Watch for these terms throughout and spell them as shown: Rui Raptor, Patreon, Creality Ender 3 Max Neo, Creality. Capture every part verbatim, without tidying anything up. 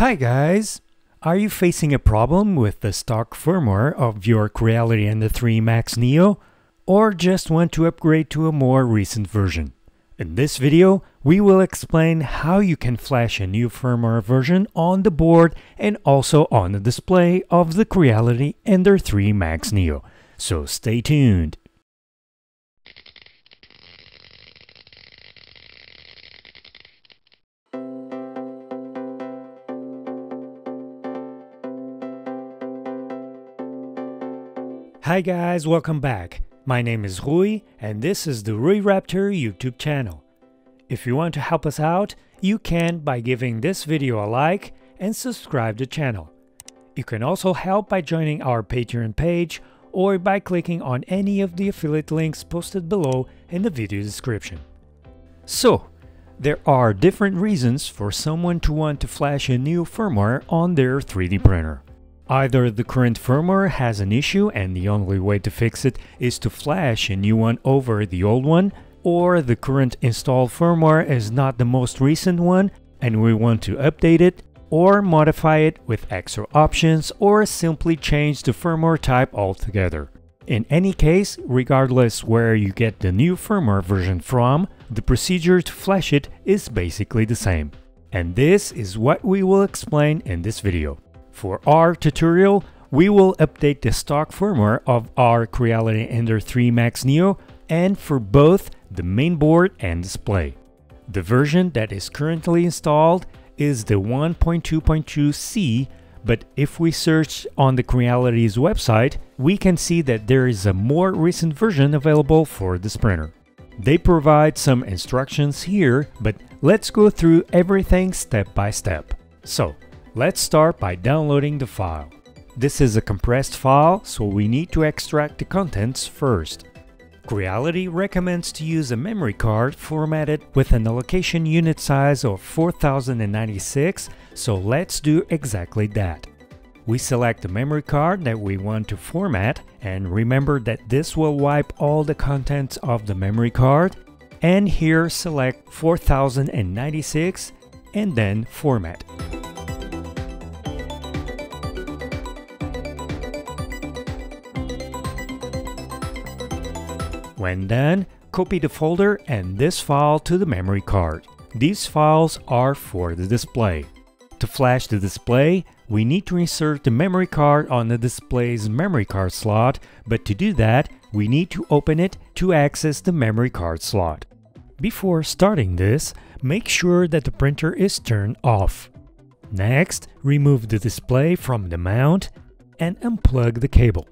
Hi guys! Are you facing a problem with the stock firmware of your Creality Ender three Max Neo? Or just want to upgrade to a more recent version? In this video, we will explain how you can flash a new firmware version on the board and also on the display of the Creality Ender three Max Neo. So stay tuned! Hi guys, welcome back. My name is Rui and this is the Rui Raptor YouTube channel. If you want to help us out, you can by giving this video a like and subscribe to the channel. You can also help by joining our Patreon page or by clicking on any of the affiliate links posted below in the video description. So, there are different reasons for someone to want to flash a new firmware on their three D printer. Either the current firmware has an issue and the only way to fix it is to flash a new one over the old one, or the current installed firmware is not the most recent one and we want to update it or modify it with extra options, or simply change the firmware type altogether. In any case, regardless where you get the new firmware version from, the procedure to flash it is basically the same. And this is what we will explain in this video. For our tutorial, we will update the stock firmware of our Creality Ender three Max Neo, and for both the main board and display. The version that is currently installed is the one point two point two C, but if we search on the Creality's website, we can see that there is a more recent version available for this printer. They provide some instructions here, but let's go through everything step by step. So, let's start by downloading the file. This is a compressed file, so we need to extract the contents first. Creality recommends to use a memory card formatted with an allocation unit size of four thousand ninety-six, so let's do exactly that. We select the memory card that we want to format, and remember that this will wipe all the contents of the memory card, and here select four thousand ninety-six and then format. When done, copy the folder and this file to the memory card. These files are for the display. To flash the display, we need to insert the memory card on the display's memory card slot, but to do that, we need to open it to access the memory card slot. Before starting this, make sure that the printer is turned off. Next, remove the display from the mount and unplug the cable.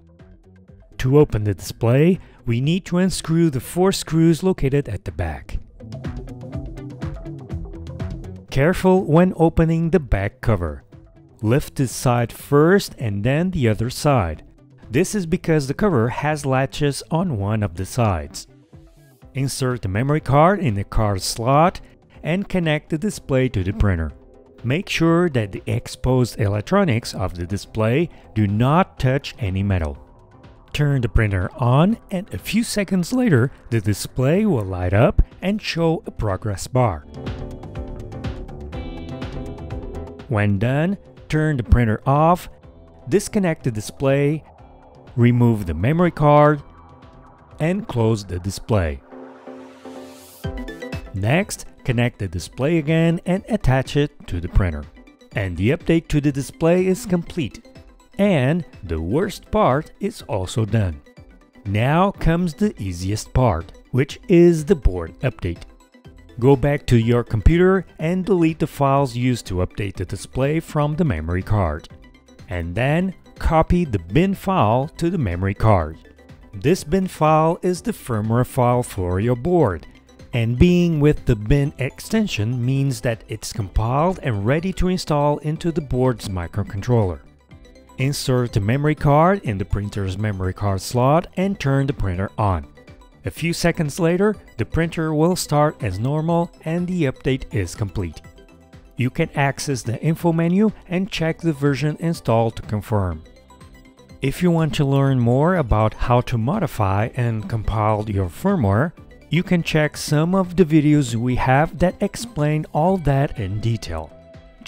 To open the display, we need to unscrew the four screws located at the back. Careful when opening the back cover. Lift this side first and then the other side. This is because the cover has latches on one of the sides. Insert the memory card in the card slot and connect the display to the printer. Make sure that the exposed electronics of the display do not touch any metal. Turn the printer on and a few seconds later, the display will light up and show a progress bar. When done, turn the printer off, disconnect the display, remove the memory card, and close the display. Next, connect the display again and attach it to the printer. And the update to the display is complete. And the worst part is also done. Now comes the easiest part, which is the board update. Go back to your computer and delete the files used to update the display from the memory card. And then copy the bin file to the memory card. This bin file is the firmware file for your board, and being with the bin extension means that it's compiled and ready to install into the board's microcontroller. Insert the memory card in the printer's memory card slot and turn the printer on. A few seconds later, the printer will start as normal and the update is complete. You can access the info menu and check the version installed to confirm. If you want to learn more about how to modify and compile your firmware, you can check some of the videos we have that explain all that in detail.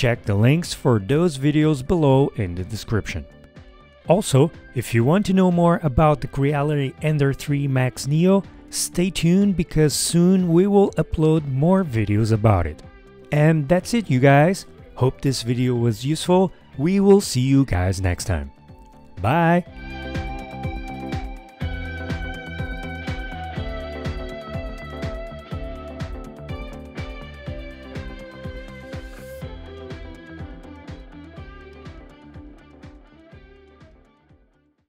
Check the links for those videos below in the description. Also, if you want to know more about the Creality Ender three Max Neo, stay tuned because soon we will upload more videos about it. And that's it, you guys. Hope this video was useful. We will see you guys next time. Bye!